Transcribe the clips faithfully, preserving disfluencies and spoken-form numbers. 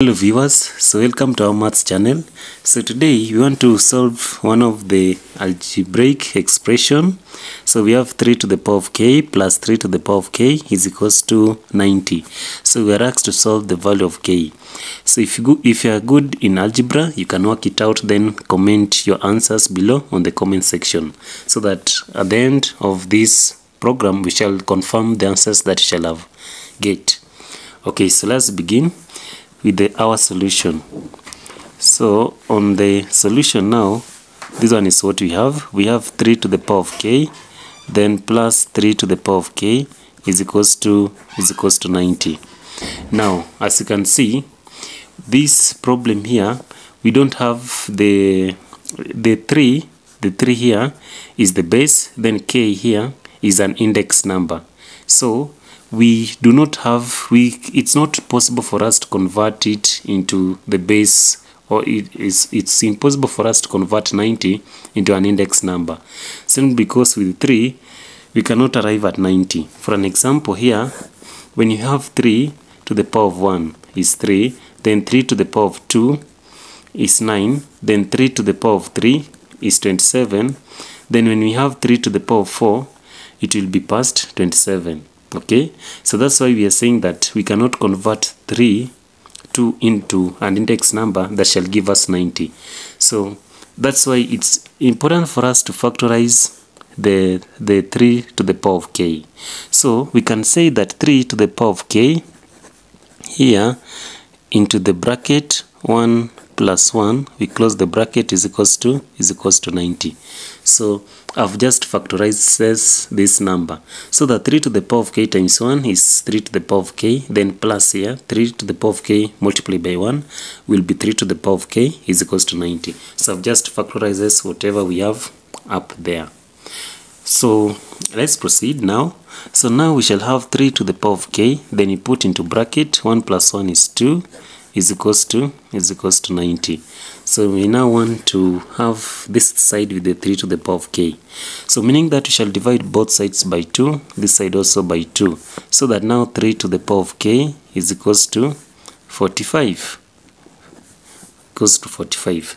Hello viewers, so welcome to our maths channel. So today we want to solve one of the algebraic expression. So we have three to the power of k plus three to the power of k is equals to ninety. So we are asked to solve the value of k. So if you go, if you are good in algebra, you can work it out, then comment your answers below on the comment section, so that at the end of this program we shall confirm the answers that you shall have get. Okay, so let's begin with the our solution. So on the solution now, this one is what we have. We have three to the power of k, then plus three to the power of k is equals to is equals to ninety. Now as you can see, this problem here, we don't have the the three. The three here is the base, then k here is an index number. So we do not have, we it's not possible for us to convert it into the base, or it is it's impossible for us to convert ninety into an index number, simply because with three we cannot arrive at ninety. For an example here, when you have three to the power of one is three, then three to the power of two is nine, then three to the power of three is twenty-seven, then when we have three to the power of four, it will be past twenty-seven. Okay, so that's why we are saying that we cannot convert three, two into an index number that shall give us ninety. So that's why it's important for us to factorize the, the three to the power of k. So we can say that three to the power of k here into the bracket one plus one, we close the bracket, is equals to is equals to ninety. So I've just factorized this, this number. So the three to the power of k times one is three to the power of k, then plus here three to the power of k multiplied by one will be three to the power of k is equals to ninety. So I've just factorized this whatever we have up there. So let's proceed now. So now we shall have three to the power of k, then you put into bracket one plus one is two is equals to is equals to ninety. So we now want to have this side with the three to the power of k, so meaning that we shall divide both sides by two, this side also by two, so that now three to the power of k is equals to forty-five equals to forty-five.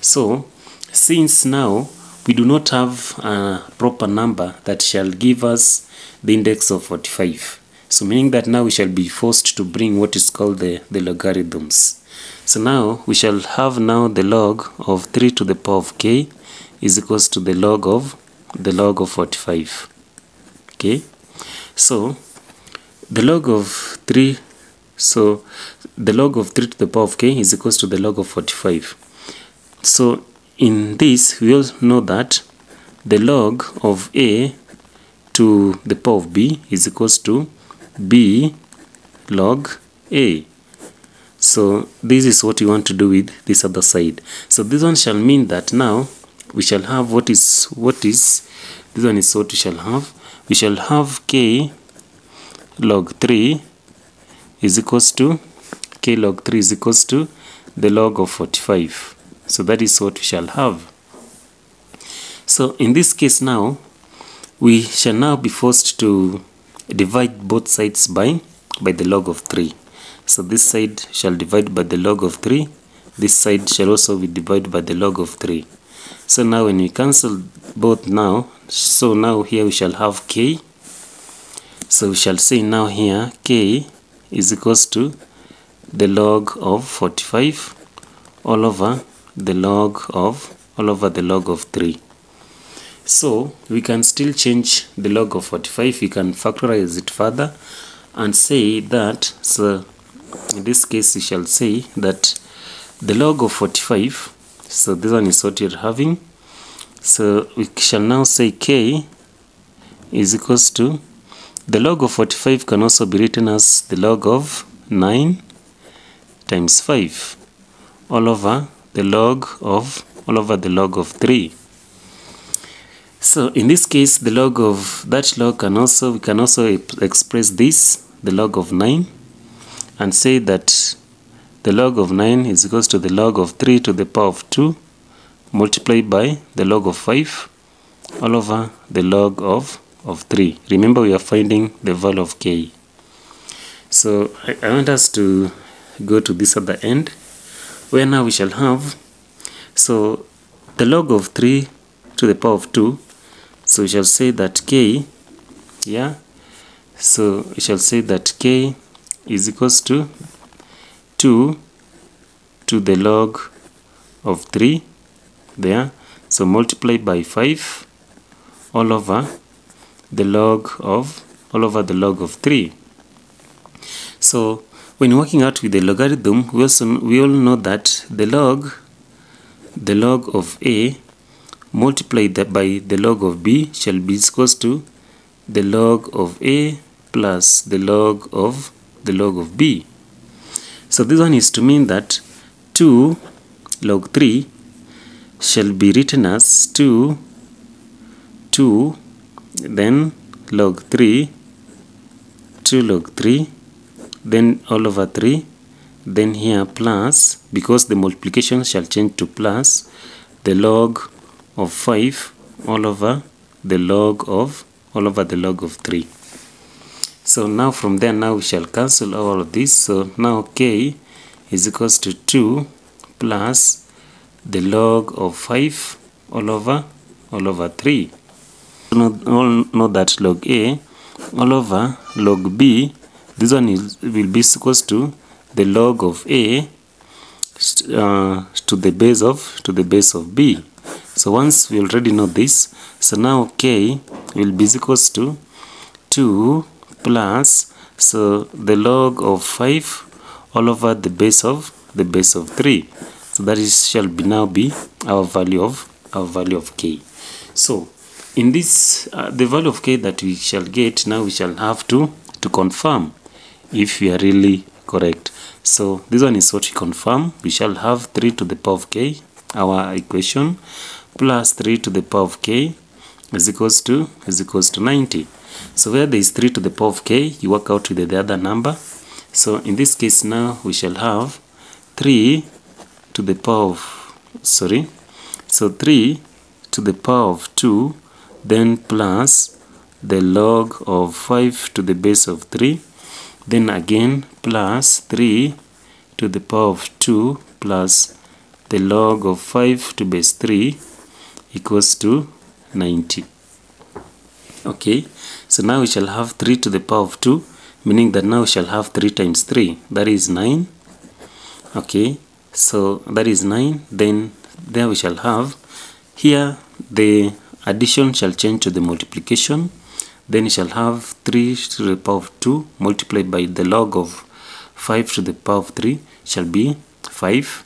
So since now we do not have a proper number that shall give us the index of forty-five, so meaning that now we shall be forced to bring what is called the, the logarithms. So now we shall have now the log of three to the power of k is equals to the log of the log of forty-five. Okay, so the log of three, so the log of three to the power of k is equals to the log of forty-five. So in this we all know that the log of a to the power of b is equals to b log a. So this is what you want to do with this other side. So this one shall mean that now we shall have what is what is this one is what we shall have. We shall have k log three is equals to k log three is equals to the log of forty-five. So that is what we shall have. So in this case now we shall now be forced to divide both sides by by the log of three. So this side shall divide by the log of three, this side shall also be divided by the log of three. So now when we cancel both now, so now here we shall have k, so we shall say now here k is equals to the log of forty-five all over the log of all over the log of three. So we can still change the log of forty-five, we can factorize it further and say that, so in this case we shall say that the log of forty-five, so this one is what you're having, so we shall now say k is equals to the log of forty-five can also be written as the log of nine times five all over the log of all over the log of three. So in this case, the log of that log can also, we can also express this, the log of nine, and say that the log of nine is equals to the log of three to the power of two multiplied by the log of five all over the log of, of three. Remember, we are finding the value of k. So I, I want us to go to this other end where now we shall have, so the log of three to the power of two, so we shall say that k, yeah, so we shall say that k is equals to two to the log of three there, so multiply by five all over the log of all over the log of three. So when working out with the logarithm, we also we all know that the log the log of a multiplied by the log of b shall be equals to the log of a plus the log of the log of b. So this one is to mean that two log three shall be written as two two then log three two log three then all over three, then here plus, because the multiplication shall change to plus, the log of five all over the log of all over the log of three. So now from there, now we shall cancel all of this. So now k is equals to two plus the log of five all over all over three. We all know that log a all over log b, this one is, will be equals to the log of a uh, to the base of to the base of b. So once we already know this, so now k will be equals to two plus, so the log of five all over the base of the base of three. So that is shall be now be our value of our value of k. So in this uh, the value of k that we shall get, now we shall have to to confirm if we are really correct. So this one is what we confirm. We shall have three to the power of k, our equation, plus three to the power of k is equals to is equals to ninety. So where there is three to the power of k, you work out with the other number. So in this case now we shall have three to the power of, sorry, so three to the power of two, then plus the log of five to the base of three, then again plus three to the power of two plus the log of five to base three equals to ninety. Okay, so now we shall have three to the power of two, meaning that now we shall have three times three, that is nine. Okay, so that is nine. Then there we shall have, here the addition shall change to the multiplication. Then you shall have three to the power of two multiplied by the log of five to the power of three shall be five.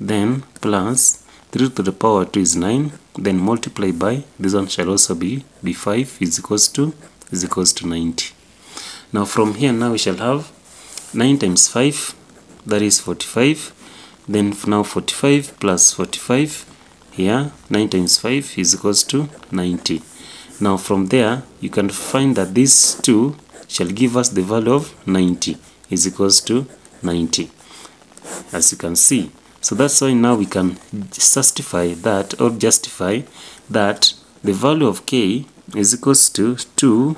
Then plus three to the power of two is nine. Then multiplied by, this one shall also be, be five is equals to is equals to ninety. Now from here, now we shall have nine times five, that is forty-five. Then now forty-five plus forty-five, here nine times five is equals to ninety. Now from there you can find that these two shall give us the value of ninety is equals to ninety, as you can see. So that's why now we can justify that or justify that the value of k is equals to two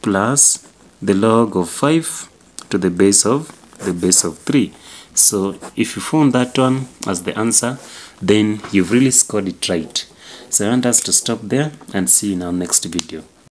plus the log of five to the base of the base of three. So if you found that one as the answer, then you've really scored it right. So I want us to stop there and see you in our next video.